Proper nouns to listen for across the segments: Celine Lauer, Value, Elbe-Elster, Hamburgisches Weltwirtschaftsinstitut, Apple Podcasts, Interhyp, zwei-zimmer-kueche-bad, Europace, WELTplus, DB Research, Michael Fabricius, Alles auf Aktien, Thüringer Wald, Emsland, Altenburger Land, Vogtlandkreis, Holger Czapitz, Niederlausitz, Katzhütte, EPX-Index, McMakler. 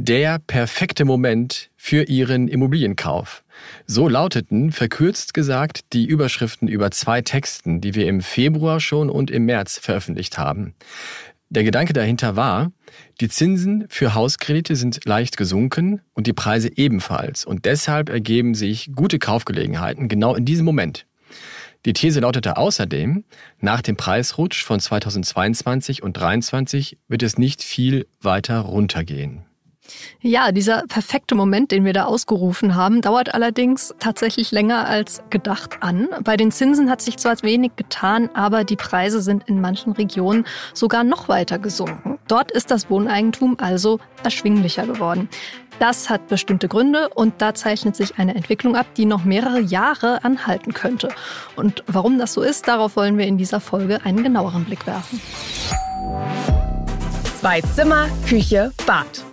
der perfekte Moment für Ihren Immobilienkauf. So lauteten, verkürzt gesagt, die Überschriften über 2 Texten, die wir im Februar schon und im März veröffentlicht haben. Der Gedanke dahinter war, die Zinsen für Hauskredite sind leicht gesunken und die Preise ebenfalls. Und deshalb ergeben sich gute Kaufgelegenheiten genau in diesem Moment. Die These lautete außerdem, nach dem Preisrutsch von 2022 und 2023 wird es nicht viel weiter runtergehen. Ja, dieser perfekte Moment, den wir da ausgerufen haben, dauert allerdings tatsächlich länger als gedacht an. Bei den Zinsen hat sich zwar wenig getan, aber die Preise sind in manchen Regionen sogar noch weiter gesunken. Dort ist das Wohneigentum also erschwinglicher geworden. Das hat bestimmte Gründe und da zeichnet sich eine Entwicklung ab, die noch mehrere Jahre anhalten könnte. Und warum das so ist, darauf wollen wir in dieser Folge einen genaueren Blick werfen. 2 Zimmer, Küche, Bad.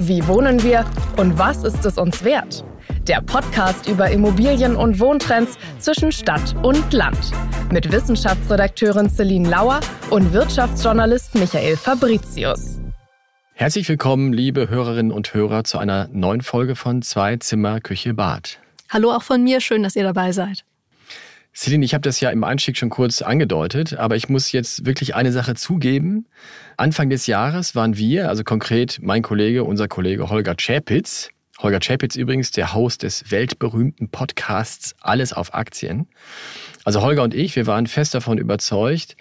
Wie wohnen wir und was ist es uns wert? Der Podcast über Immobilien und Wohntrends zwischen Stadt und Land. Mit Wissenschaftsredakteurin Celine Lauer und Wirtschaftsjournalist Michael Fabricius. Herzlich willkommen, liebe Hörerinnen und Hörer, zu einer neuen Folge von 2 Zimmer, Küche, Bad. Hallo auch von mir, schön, dass ihr dabei seid. Celine, ich habe das ja im Einstieg schon kurz angedeutet, aber ich muss jetzt wirklich eine Sache zugeben. Anfang des Jahres waren wir, also konkret mein Kollege, unser Kollege Holger Czapitz übrigens, der Host des weltberühmten Podcasts Alles auf Aktien. Also Holger und ich, wir waren fest davon überzeugt,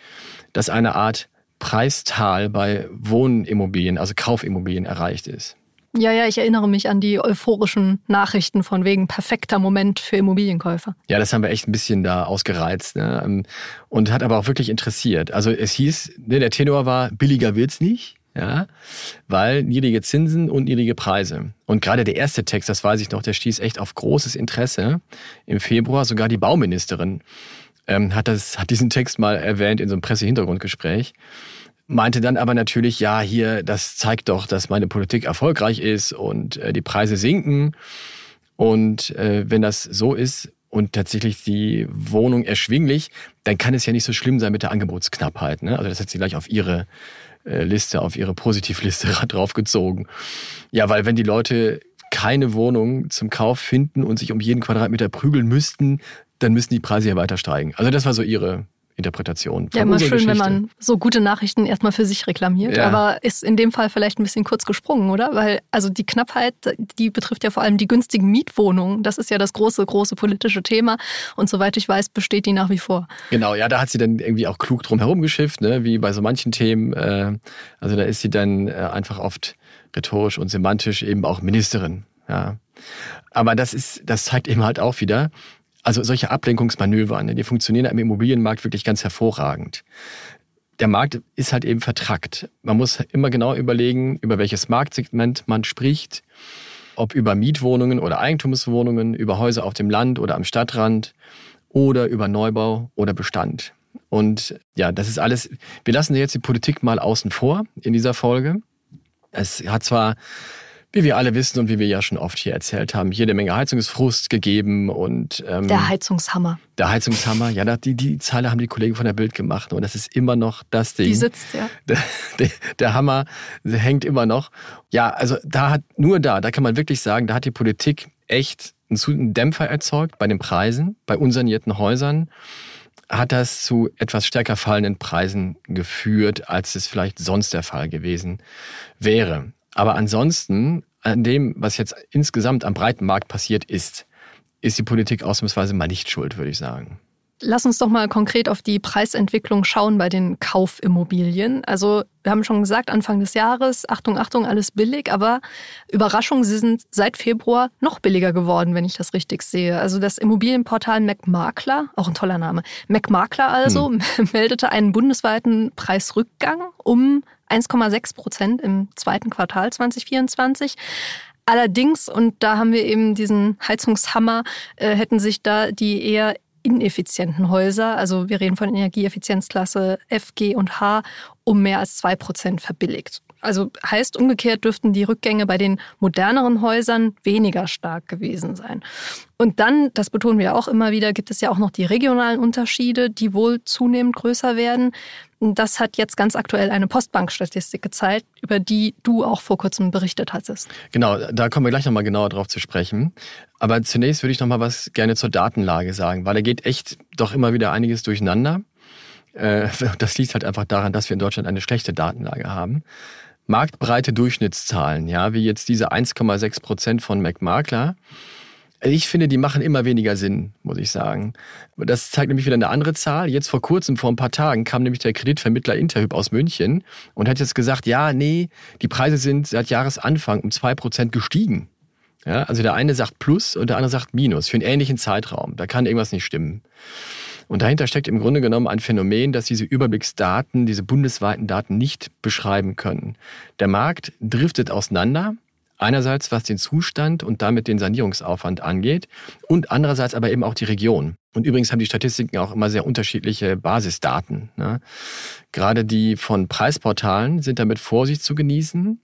dass eine Art Preistal bei Wohnimmobilien, also Kaufimmobilien, erreicht ist. Ja, ich erinnere mich an die euphorischen Nachrichten von wegen perfekter Moment für Immobilienkäufer. Ja, das haben wir echt ein bisschen da ausgereizt, ne? Und hat aber auch wirklich interessiert. Also es hieß, der Tenor war, billiger wird's nicht, ja, weil niedrige Zinsen und niedrige Preise. Und gerade der erste Text, das weiß ich noch, der stieß echt auf großes Interesse. Im Februar sogar die Bauministerin hat diesen Text mal erwähnt in so einem Pressehintergrundgespräch. Meinte dann aber natürlich, ja, hier, das zeigt doch, dass meine Politik erfolgreich ist und die Preise sinken. Und wenn das so ist und tatsächlich die Wohnung erschwinglich, dann kann es ja nicht so schlimm sein mit der Angebotsknappheit, ne? Also das hat sie gleich auf ihre Liste, auf ihre Positivliste draufgezogen. Ja, weil wenn die Leute keine Wohnung zum Kauf finden und sich um jeden Quadratmeter prügeln müssten, dann müssen die Preise ja weiter steigen. Also das war so ihre Interpretation. Ja, immer schön, Geschichte. Wenn man so gute Nachrichten erstmal für sich reklamiert, ja. Aber ist in dem Fall vielleicht ein bisschen kurz gesprungen, oder? Weil also die Knappheit, die betrifft ja vor allem die günstigen Mietwohnungen. Das ist ja das große politische Thema und soweit ich weiß, besteht die nach wie vor. Genau, ja, da hat sie dann irgendwie auch klug drum herum geschifft, ne? Wie bei so manchen Themen. Also da ist sie dann einfach oft rhetorisch und semantisch eben auch Ministerin. Ja. Aber das zeigt eben halt auch wieder, also solche Ablenkungsmanöver, die funktionieren im Immobilienmarkt wirklich ganz hervorragend. Der Markt ist halt eben vertrackt. Man muss immer genau überlegen, über welches Marktsegment man spricht, ob über Mietwohnungen oder Eigentumswohnungen, über Häuser auf dem Land oder am Stadtrand oder über Neubau oder Bestand. Und ja, das ist alles, wir lassen jetzt die Politik mal außen vor in dieser Folge. Es hat zwar, wie wir alle wissen und wie wir ja schon oft hier erzählt haben, jede Menge Heizungsfrust gegeben und der Heizungshammer. Der Heizungshammer, ja, die Zeile haben die Kollegen von der Bild gemacht und das ist immer noch das Ding. Die sitzt, ja. Der Hammer hängt immer noch. Ja, also da kann man wirklich sagen, da hat die Politik echt einen Dämpfer erzeugt bei den Preisen, bei unsanierten Häusern. Hat das zu etwas stärker fallenden Preisen geführt, als es vielleicht sonst der Fall gewesen wäre. Aber ansonsten, an dem, was jetzt insgesamt am breiten Markt passiert ist die Politik ausnahmsweise mal nicht schuld, würde ich sagen. Lass uns doch mal konkret auf die Preisentwicklung schauen bei den Kaufimmobilien. Also wir haben schon gesagt, Anfang des Jahres, Achtung, alles billig. Aber Überraschung, sie sind seit Februar noch billiger geworden, wenn ich das richtig sehe. Also das Immobilienportal McMakler, auch ein toller Name, McMakler also, meldete einen bundesweiten Preisrückgang um 1,6% im zweiten Quartal 2024. Allerdings, und da haben wir eben diesen Heizungshammer, hätten sich da die eher ineffizienten Häuser, also wir reden von Energieeffizienzklasse F, G und H, um mehr als 2% verbilligt. Also heißt umgekehrt, dürften die Rückgänge bei den moderneren Häusern weniger stark gewesen sein. Und dann, das betonen wir auch immer wieder, gibt es ja auch noch die regionalen Unterschiede, die wohl zunehmend größer werden. Das hat jetzt ganz aktuell eine Postbank-Statistik gezeigt, über die du auch vor kurzem berichtet hattest. Genau, da kommen wir gleich nochmal genauer drauf zu sprechen. Aber zunächst würde ich nochmal was gerne zur Datenlage sagen, weil da geht echt doch immer wieder einiges durcheinander. Das liegt halt einfach daran, dass wir in Deutschland eine schlechte Datenlage haben. Marktbreite Durchschnittszahlen, ja, wie jetzt diese 1,6% von McMakler. Ich finde, die machen immer weniger Sinn, muss ich sagen. Das zeigt nämlich wieder eine andere Zahl. Jetzt vor kurzem, vor ein paar Tagen, kam nämlich der Kreditvermittler Interhyp aus München und hat jetzt gesagt, ja, nee, die Preise sind seit Jahresanfang um 2% gestiegen. Ja, also der eine sagt Plus und der andere sagt Minus für einen ähnlichen Zeitraum. Da kann irgendwas nicht stimmen. Und dahinter steckt im Grunde genommen ein Phänomen, dass diese Überblicksdaten, diese bundesweiten Daten nicht beschreiben können. Der Markt driftet auseinander, einerseits was den Zustand und damit den Sanierungsaufwand angeht und andererseits aber eben auch die Region. Und übrigens haben die Statistiken auch immer sehr unterschiedliche Basisdaten, ne? Gerade die von Preisportalen sind damit Vorsicht zu genießen,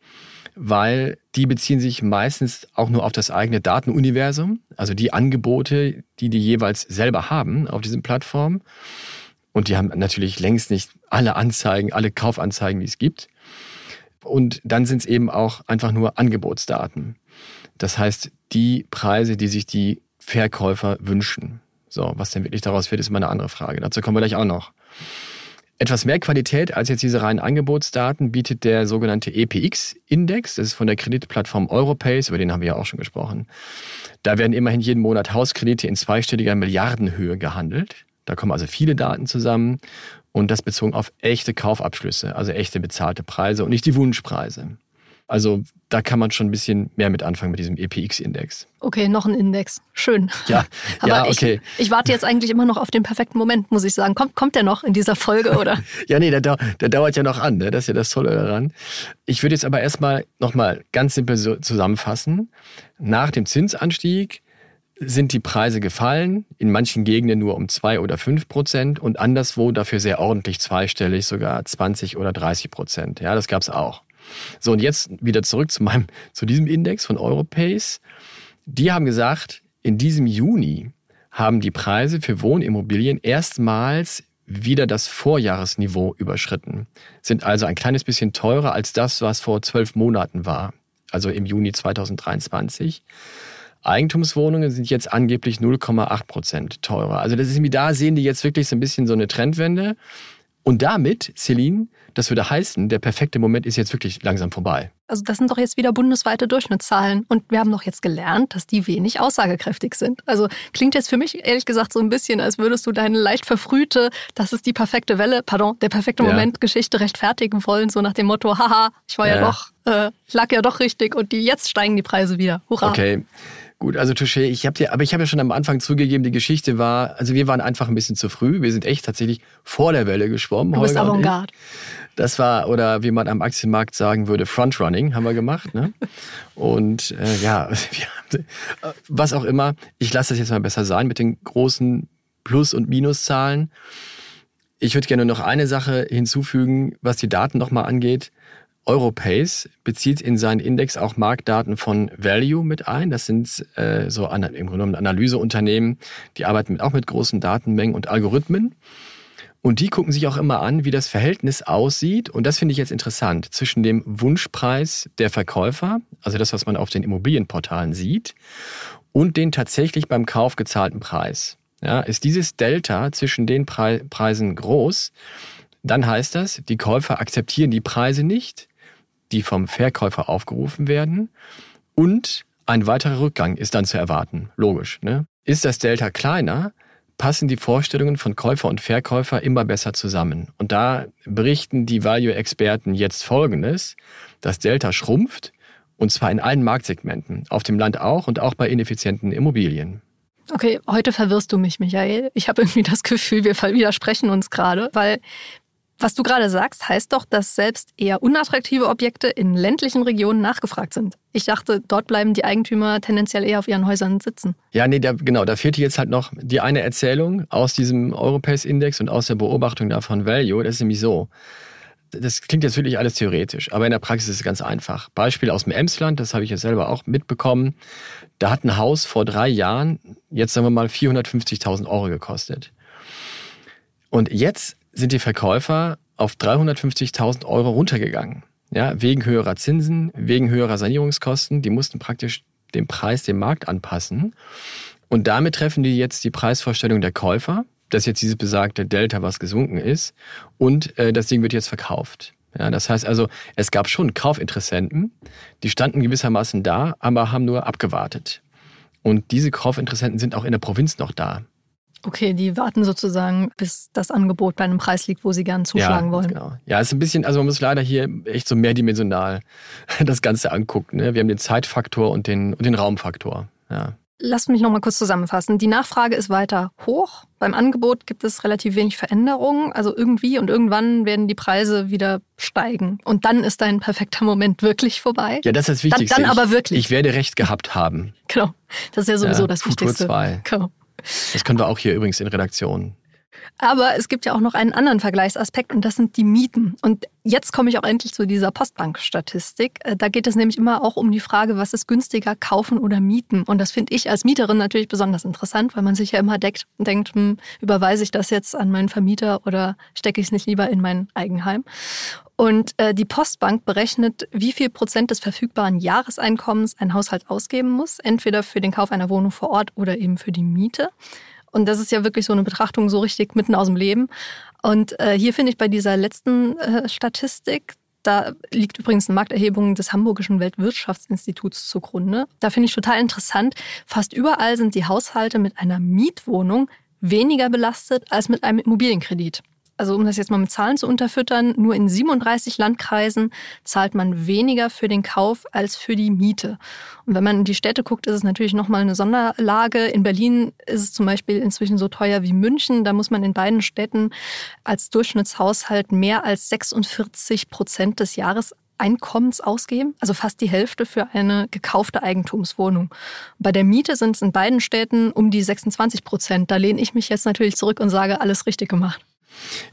weil die beziehen sich meistens auch nur auf das eigene Datenuniversum, also die Angebote, die die jeweils selber haben auf diesen Plattformen. Und die haben natürlich längst nicht alle Anzeigen, alle Kaufanzeigen, die es gibt. Und dann sind es eben auch einfach nur Angebotsdaten. Das heißt, die Preise, die sich die Verkäufer wünschen. So, was denn wirklich daraus wird, ist immer eine andere Frage. Dazu kommen wir gleich auch noch. Etwas mehr Qualität als jetzt diese reinen Angebotsdaten bietet der sogenannte EPX-Index. Das ist von der Kreditplattform Europace, über den haben wir ja auch schon gesprochen. Da werden immerhin jeden Monat Hauskredite in zweistelliger Milliardenhöhe gehandelt. Da kommen also viele Daten zusammen und das bezogen auf echte Kaufabschlüsse, also echte bezahlte Preise und nicht die Wunschpreise. Also da kann man schon ein bisschen mehr mit anfangen mit diesem EPX-Index. Okay, noch ein Index. Schön. Ja, aber ja, okay. Ich warte jetzt eigentlich immer noch auf den perfekten Moment, muss ich sagen. Kommt der noch in dieser Folge, oder? Ja, nee, der dauert ja noch an. Ne? Das ist ja das Tolle daran. Ich würde jetzt aber erstmal nochmal ganz simpel so zusammenfassen. Nach dem Zinsanstieg sind die Preise gefallen, in manchen Gegenden nur um 2 oder 5% und anderswo dafür sehr ordentlich zweistellig, sogar 20 oder 30%. Ja, das gab es auch. So, und jetzt wieder zurück zu diesem Index von Europace. Die haben gesagt, in diesem Juni haben die Preise für Wohnimmobilien erstmals wieder das Vorjahresniveau überschritten. Sind also ein kleines bisschen teurer als das, was vor 12 Monaten war, also im Juni 2023. Eigentumswohnungen sind jetzt angeblich 0,8% teurer. Also das ist irgendwie, da sehen die jetzt wirklich so ein bisschen so eine Trendwende. Und damit, Celine, das würde heißen, der perfekte Moment ist jetzt wirklich langsam vorbei. Also das sind doch jetzt wieder bundesweite Durchschnittszahlen. Und wir haben doch jetzt gelernt, dass die wenig aussagekräftig sind. Also klingt jetzt für mich ehrlich gesagt so ein bisschen, als würdest du deine leicht verfrühte, das ist die perfekte Welle, der perfekte Moment Geschichte rechtfertigen wollen. So nach dem Motto, haha, ich war lag ja doch richtig und jetzt steigen die Preise wieder. Hurra. Okay. Gut, also touché, ich habe ja schon am Anfang zugegeben, die Geschichte war, also wir waren einfach ein bisschen zu früh. Wir sind echt tatsächlich vor der Welle geschwommen. Du bist Avantgarde. Das war, oder wie man am Aktienmarkt sagen würde, Frontrunning haben wir gemacht. Ne? Und was auch immer, ich lasse das jetzt mal besser sein mit den großen Plus- und Minuszahlen. Ich würde gerne noch eine Sache hinzufügen, was die Daten nochmal angeht. Europace bezieht in seinen Index auch Marktdaten von Value mit ein. Das sind im Grunde genommen Analyseunternehmen, die arbeiten auch mit großen Datenmengen und Algorithmen. Und die gucken sich auch immer an, wie das Verhältnis aussieht. Und das finde ich jetzt interessant, zwischen dem Wunschpreis der Verkäufer, also das, was man auf den Immobilienportalen sieht, und den tatsächlich beim Kauf gezahlten Preis. Ja, ist dieses Delta zwischen den Preisen groß, dann heißt das, die Käufer akzeptieren die Preise nicht, die vom Verkäufer aufgerufen werden, und ein weiterer Rückgang ist dann zu erwarten. Logisch, ne? Ist das Delta kleiner, passen die Vorstellungen von Käufer und Verkäufer immer besser zusammen. Und da berichten die Value-Experten jetzt Folgendes: Das Delta schrumpft, und zwar in allen Marktsegmenten, auf dem Land auch und auch bei ineffizienten Immobilien. Okay, heute verwirrst du mich, Michael. Ich habe irgendwie das Gefühl, wir widersprechen uns gerade, weil was du gerade sagst, heißt doch, dass selbst eher unattraktive Objekte in ländlichen Regionen nachgefragt sind. Ich dachte, dort bleiben die Eigentümer tendenziell eher auf ihren Häusern sitzen. Ja, nee, da fehlte jetzt halt noch die eine Erzählung aus diesem Europace-Index und aus der Beobachtung davon Value. Das ist nämlich so, das klingt jetzt wirklich alles theoretisch, aber in der Praxis ist es ganz einfach. Beispiel aus dem Emsland, das habe ich ja selber auch mitbekommen. Da hat ein Haus vor 3 Jahren, jetzt sagen wir mal 450.000 Euro gekostet. Und jetzt sind die Verkäufer auf 350.000 Euro runtergegangen. Ja, wegen höherer Zinsen, wegen höherer Sanierungskosten. Die mussten praktisch den Preis dem Markt anpassen. Und damit treffen die jetzt die Preisvorstellung der Käufer, dass jetzt dieses besagte Delta, was gesunken ist, und das Ding wird jetzt verkauft. Ja, das heißt also, es gab schon Kaufinteressenten, die standen gewissermaßen da, aber haben nur abgewartet. Und diese Kaufinteressenten sind auch in der Provinz noch da. Okay, die warten sozusagen, bis das Angebot bei einem Preis liegt, wo sie gerne zuschlagen wollen. Genau. Ja, ist ein bisschen, also man muss leider hier echt so mehrdimensional das Ganze angucken. Ne? Wir haben den Zeitfaktor und den Raumfaktor. Ja. Lasst mich nochmal kurz zusammenfassen. Die Nachfrage ist weiter hoch. Beim Angebot gibt es relativ wenig Veränderungen. Also irgendwie und irgendwann werden die Preise wieder steigen. Und dann ist dein perfekter Moment wirklich vorbei. Ja, das ist das Wichtigste. Dann aber wirklich. Ich werde recht gehabt haben. Genau, das ist ja sowieso das Futur Wichtigste. Futur 2. Genau. Das können wir auch hier übrigens in Redaktionen. Aber es gibt ja auch noch einen anderen Vergleichsaspekt und das sind die Mieten. Und jetzt komme ich auch endlich zu dieser Postbank-Statistik. Da geht es nämlich immer auch um die Frage, was ist günstiger, kaufen oder mieten? Und das finde ich als Mieterin natürlich besonders interessant, weil man sich ja immer denkt, überweise ich das jetzt an meinen Vermieter oder stecke ich es nicht lieber in mein Eigenheim? Und die Postbank berechnet, wie viel Prozent des verfügbaren Jahreseinkommens ein Haushalt ausgeben muss, entweder für den Kauf einer Wohnung vor Ort oder eben für die Miete. Und das ist ja wirklich so eine Betrachtung so richtig mitten aus dem Leben. Und hier finde ich bei dieser letzten Statistik, da liegt übrigens eine Markterhebung des Hamburgischen Weltwirtschaftsinstituts zugrunde. Da finde ich total interessant, fast überall sind die Haushalte mit einer Mietwohnung weniger belastet als mit einem Immobilienkredit. Also um das jetzt mal mit Zahlen zu unterfüttern, nur in 37 Landkreisen zahlt man weniger für den Kauf als für die Miete. Und wenn man in die Städte guckt, ist es natürlich nochmal eine Sonderlage. In Berlin ist es zum Beispiel inzwischen so teuer wie München. Da muss man in beiden Städten als Durchschnittshaushalt mehr als 46% des Jahreseinkommens ausgeben. Also fast die Hälfte für eine gekaufte Eigentumswohnung. Bei der Miete sind es in beiden Städten um die 26%. Da lehne ich mich jetzt natürlich zurück und sage, alles richtig gemacht.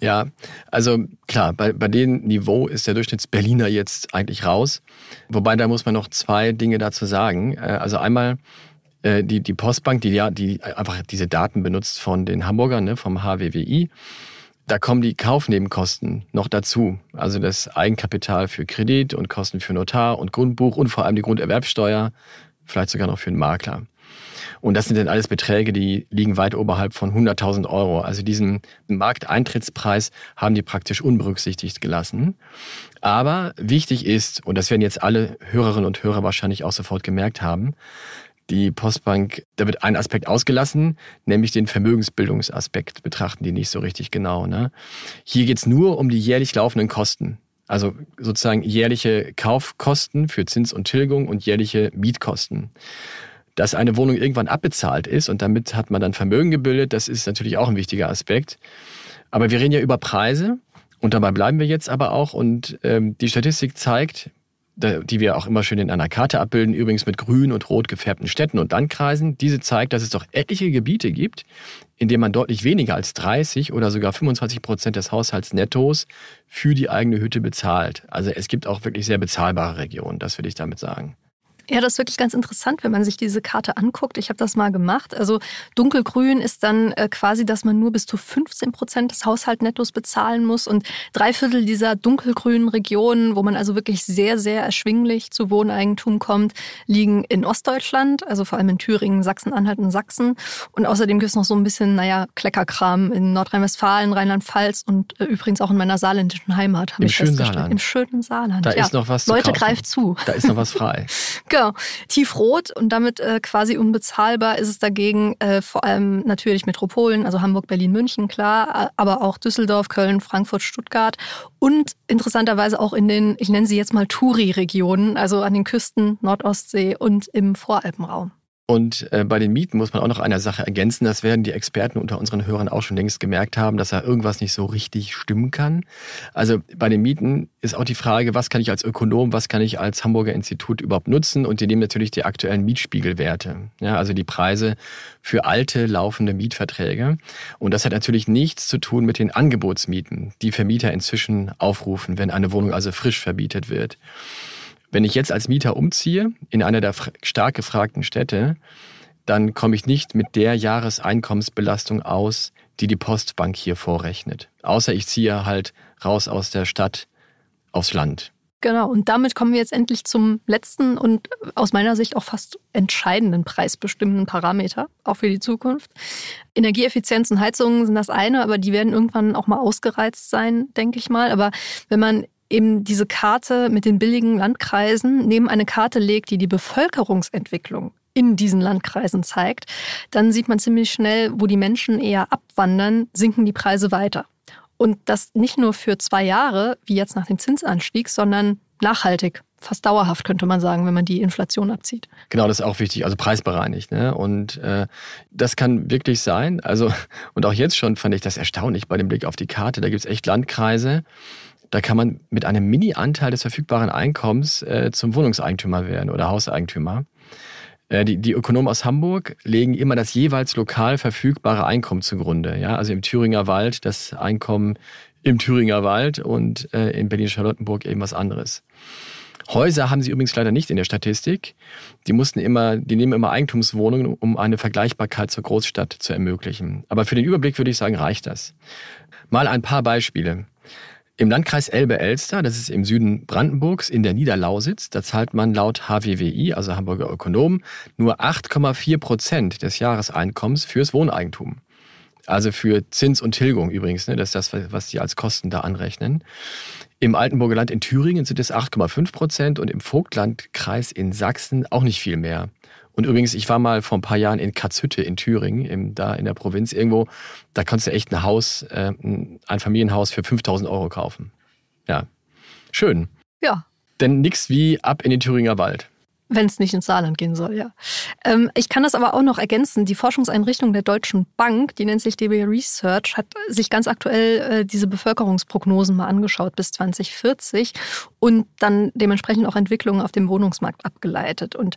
Ja, also klar, bei dem Niveau ist der Durchschnittsberliner jetzt eigentlich raus. Wobei, da muss man noch 2 Dinge dazu sagen. Also einmal die Postbank, die einfach diese Daten benutzt von den Hamburgern, ne, vom HWWI. Da kommen die Kaufnebenkosten noch dazu. Also das Eigenkapital für Kredit und Kosten für Notar und Grundbuch und vor allem die Grunderwerbsteuer, vielleicht sogar noch für einen Makler. Und das sind dann alles Beträge, die liegen weit oberhalb von 100.000 Euro. Also diesen Markteintrittspreis haben die praktisch unberücksichtigt gelassen. Aber wichtig ist, und das werden jetzt alle Hörerinnen und Hörer wahrscheinlich auch sofort gemerkt haben, die Postbank, da wird ein Aspekt ausgelassen, nämlich den Vermögensbildungsaspekt betrachten die nicht so richtig genau. Ne? Hier geht es nur um die jährlich laufenden Kosten. Also sozusagen jährliche Kaufkosten für Zins und Tilgung und jährliche Mietkosten. Dass eine Wohnung irgendwann abbezahlt ist und damit hat man dann Vermögen gebildet, das ist natürlich auch ein wichtiger Aspekt. Aber wir reden ja über Preise und dabei bleiben wir jetzt aber auch. Und die Statistik zeigt, die wir auch immer schön in einer Karte abbilden, übrigens mit grün und rot gefärbten Städten und Landkreisen, diese zeigt, dass es doch etliche Gebiete gibt, in denen man deutlich weniger als 30 oder sogar 25% des Haushaltsnettos für die eigene Hütte bezahlt. Also es gibt auch wirklich sehr bezahlbare Regionen, das will ich damit sagen. Ja, das ist wirklich ganz interessant, wenn man sich diese Karte anguckt. Ich habe das mal gemacht. Also dunkelgrün ist dann quasi, dass man nur bis zu 15% des Haushaltsnettos bezahlen muss. Und 3/4 dieser dunkelgrünen Regionen, wo man also wirklich sehr, sehr erschwinglich zu Wohneigentum kommt, liegen in Ostdeutschland, also vor allem in Thüringen, Sachsen-Anhalt und Sachsen. Und außerdem gibt es noch so ein bisschen, Kleckerkram in Nordrhein-Westfalen, Rheinland-Pfalz und übrigens auch in meiner saarländischen Heimat. Im schönen Saarland. Im schönen Saarland. Da ist noch was zu kaufen. Leute, greift zu. Da ist noch was frei. Genau, tiefrot und damit quasi unbezahlbar ist es dagegen vor allem natürlich Metropolen, also Hamburg, Berlin, München, klar, aber auch Düsseldorf, Köln, Frankfurt, Stuttgart und interessanterweise auch in den, ich nenne sie jetzt mal Touri-Regionen, also an den Küsten, Nordostsee und im Voralpenraum. Und bei den Mieten muss man auch noch eine Sache ergänzen. Das werden die Experten unter unseren Hörern auch schon längst gemerkt haben, dass da irgendwas nicht so richtig stimmen kann. Also bei den Mieten ist auch die Frage, was kann ich als Ökonom, was kann ich als Hamburger Institut überhaupt nutzen? Und die nehmen natürlich die aktuellen Mietspiegelwerte, ja, also die Preise für alte, laufende Mietverträge. Und das hat natürlich nichts zu tun mit den Angebotsmieten, die Vermieter inzwischen aufrufen, wenn eine Wohnung also frisch vermietet wird. Wenn ich jetzt als Mieter umziehe in einer der stark gefragten Städte, dann komme ich nicht mit der Jahreseinkommensbelastung aus, die die Postbank hier vorrechnet. Außer ich ziehe halt raus aus der Stadt aufs Land. Genau, und damit kommen wir jetzt endlich zum letzten und aus meiner Sicht auch fast entscheidenden preisbestimmenden Parameter, auch für die Zukunft. Energieeffizienz und Heizungen sind das eine, aber die werden irgendwann auch mal ausgereizt sein, denke ich mal. Aber wenn man eben diese Karte mit den billigen Landkreisen neben eine Karte legt, die die Bevölkerungsentwicklung in diesen Landkreisen zeigt, dann sieht man ziemlich schnell, wo die Menschen eher abwandern, sinken die Preise weiter. Und das nicht nur für 2 Jahre, wie jetzt nach dem Zinsanstieg, sondern nachhaltig. Fast dauerhaft, könnte man sagen, wenn man die Inflation abzieht. Genau, das ist auch wichtig, also preisbereinigt. Ne? Und das kann wirklich sein. Also, und auch jetzt schon fand ich das erstaunlich bei dem Blick auf die Karte. Da gibt es echt Landkreise, da kann man mit einem Mini-Anteil des verfügbaren Einkommens zum Wohnungseigentümer werden oder Hauseigentümer. Die Ökonomen aus Hamburg legen immer das jeweils lokal verfügbare Einkommen zugrunde. Ja? Also im Thüringer Wald das Einkommen im Thüringer Wald und in Berlin-Charlottenburg eben was anderes. Häuser haben sie übrigens leider nicht in der Statistik. Die nehmen immer Eigentumswohnungen, um eine Vergleichbarkeit zur Großstadt zu ermöglichen. Aber für den Überblick würde ich sagen, reicht das. Mal ein paar Beispiele. Im Landkreis Elbe-Elster, das ist im Süden Brandenburgs, in der Niederlausitz, da zahlt man laut HWWI, also Hamburger Ökonomen, nur 8,4% des Jahreseinkommens fürs Wohneigentum. Also für Zins und Tilgung übrigens, ne? Das ist das, was die als Kosten da anrechnen. Im Altenburger Land in Thüringen sind es 8,5% und im Vogtlandkreis in Sachsen auch nicht viel mehr. Und übrigens, ich war mal vor ein paar Jahren in Katzhütte in Thüringen, da in der Provinz irgendwo. Da konntest du echt ein Familienhaus für 5.000 € kaufen. Ja, schön. Ja. Denn nichts wie ab in den Thüringer Wald. Wenn es nicht ins Saarland gehen soll, ja. Ich kann das aber auch noch ergänzen. Die Forschungseinrichtung der Deutschen Bank, die nennt sich DB Research, hat sich ganz aktuell diese Bevölkerungsprognosen mal angeschaut bis 2040 und dann dementsprechend auch Entwicklungen auf dem Wohnungsmarkt abgeleitet. Und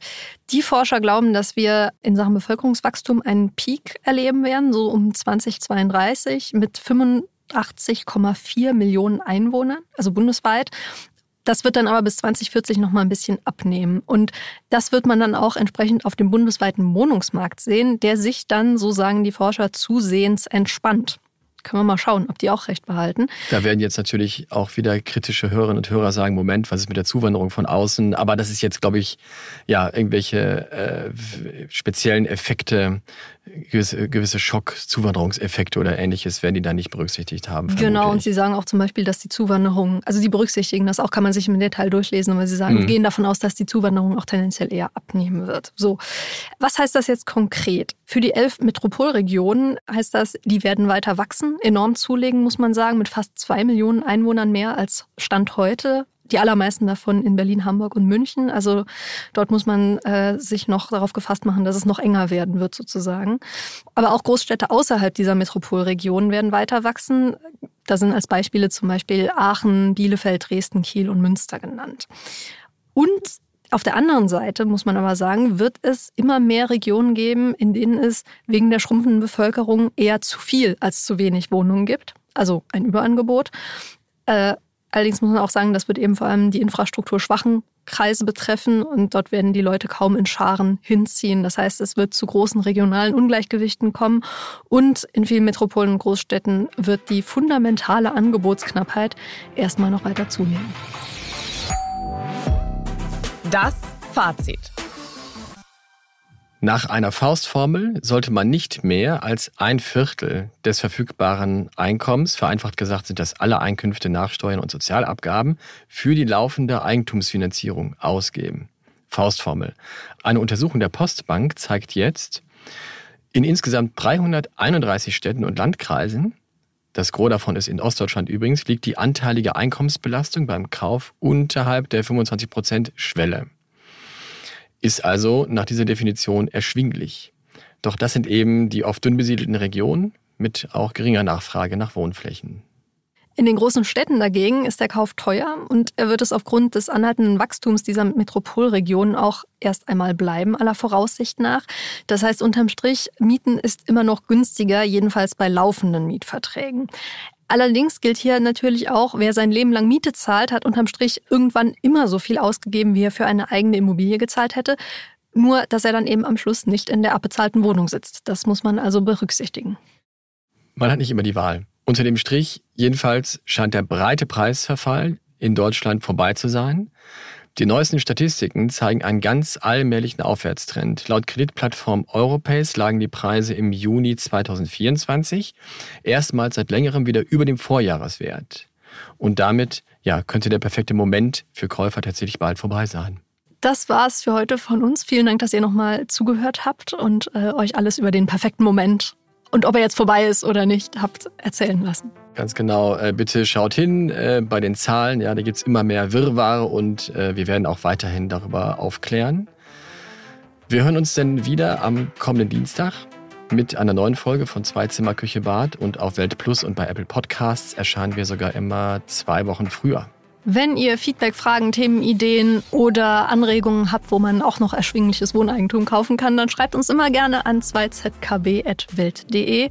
die Forscher glauben, dass wir in Sachen Bevölkerungswachstum einen Peak erleben werden, so um 2032 mit 85,4 Millionen Einwohnern, also bundesweit. Das wird dann aber bis 2040 noch mal ein bisschen abnehmen. Und das wird man dann auch entsprechend auf dem bundesweiten Wohnungsmarkt sehen, der sich dann, so sagen die Forscher, zusehends entspannt. Können wir mal schauen, ob die auch recht behalten. Da werden jetzt natürlich auch wieder kritische Hörerinnen und Hörer sagen, Moment, was ist mit der Zuwanderung von außen? Aber das ist jetzt, glaube ich, ja, irgendwelche speziellen Effekte, gewisse Schock-Zuwanderungseffekte oder Ähnliches werden die da nicht berücksichtigt haben. Vermutlich. Genau, und sie sagen auch zum Beispiel, dass die Zuwanderung, also sie berücksichtigen das auch, kann man sich im Detail durchlesen, aber sie sagen, gehen davon aus, dass die Zuwanderung auch tendenziell eher abnehmen wird. So, was heißt das jetzt konkret? Für die 11 Metropolregionen heißt das, die werden weiter wachsen, enorm zulegen, muss man sagen, mit fast 2 Millionen Einwohnern mehr als Stand heute. Die allermeisten davon in Berlin, Hamburg und München. Also dort muss man sich noch darauf gefasst machen, dass es noch enger werden wird sozusagen. Aber auch Großstädte außerhalb dieser Metropolregionen werden weiter wachsen. Da sind als Beispiele zum Beispiel Aachen, Bielefeld, Dresden, Kiel und Münster genannt. Und auf der anderen Seite, muss man aber sagen, wird es immer mehr Regionen geben, in denen es wegen der schrumpfenden Bevölkerung eher zu viel als zu wenig Wohnungen gibt. Also ein Überangebot. Allerdings muss man auch sagen, das wird eben vor allem die infrastrukturschwachen Kreise betreffen und dort werden die Leute kaum in Scharen hinziehen. Das heißt, es wird zu großen regionalen Ungleichgewichten kommen und in vielen Metropolen und Großstädten wird die fundamentale Angebotsknappheit erstmal noch weiter zunehmen. Das Fazit. Nach einer Faustformel sollte man nicht mehr als 1/4 des verfügbaren Einkommens, vereinfacht gesagt sind das alle Einkünfte nach Steuern und Sozialabgaben, für die laufende Eigentumsfinanzierung ausgeben. Faustformel. Eine Untersuchung der Postbank zeigt jetzt, in insgesamt 331 Städten und Landkreisen, das Gros davon ist in Ostdeutschland übrigens, liegt die anteilige Einkommensbelastung beim Kauf unterhalb der 25%-Schwelle. ist also nach dieser Definition erschwinglich. Doch das sind eben die oft dünn besiedelten Regionen mit auch geringer Nachfrage nach Wohnflächen. In den großen Städten dagegen ist der Kauf teuer und er wird es aufgrund des anhaltenden Wachstums dieser Metropolregionen auch erst einmal bleiben, aller Voraussicht nach. Das heißt, unterm Strich, Mieten ist immer noch günstiger, jedenfalls bei laufenden Mietverträgen. Allerdings gilt hier natürlich auch, wer sein Leben lang Miete zahlt, hat unterm Strich irgendwann immer so viel ausgegeben, wie er für eine eigene Immobilie gezahlt hätte. Nur, dass er dann eben am Schluss nicht in der abbezahlten Wohnung sitzt. Das muss man also berücksichtigen. Man hat nicht immer die Wahl. Unter dem Strich jedenfalls scheint der breite Preisverfall in Deutschland vorbei zu sein. Die neuesten Statistiken zeigen einen ganz allmählichen Aufwärtstrend. Laut Kreditplattform Europace lagen die Preise im Juni 2024 erstmals seit längerem wieder über dem Vorjahreswert. Und damit könnte der perfekte Moment für Käufer tatsächlich bald vorbei sein. Das war's für heute von uns. Vielen Dank, dass ihr nochmal zugehört habt und euch alles über den perfekten Moment und ob er jetzt vorbei ist oder nicht, habt erzählen lassen. Ganz genau. Bitte schaut hin bei den Zahlen. Ja, da gibt es immer mehr Wirrwarr und wir werden auch weiterhin darüber aufklären. Wir hören uns dann wieder am kommenden Dienstag mit einer neuen Folge von Zweizimmer Küche Bad. Und auf WELTplus und bei Apple Podcasts erscheinen wir sogar immer 2 Wochen früher. Wenn ihr Feedback, Fragen, Themen, Ideen oder Anregungen habt, wo man auch noch erschwingliches Wohneigentum kaufen kann, dann schreibt uns immer gerne an 2zkb@welt.de.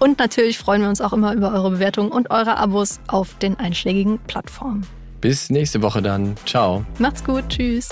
Und natürlich freuen wir uns auch immer über eure Bewertungen und eure Abos auf den einschlägigen Plattformen. Bis nächste Woche dann. Ciao. Macht's gut. Tschüss.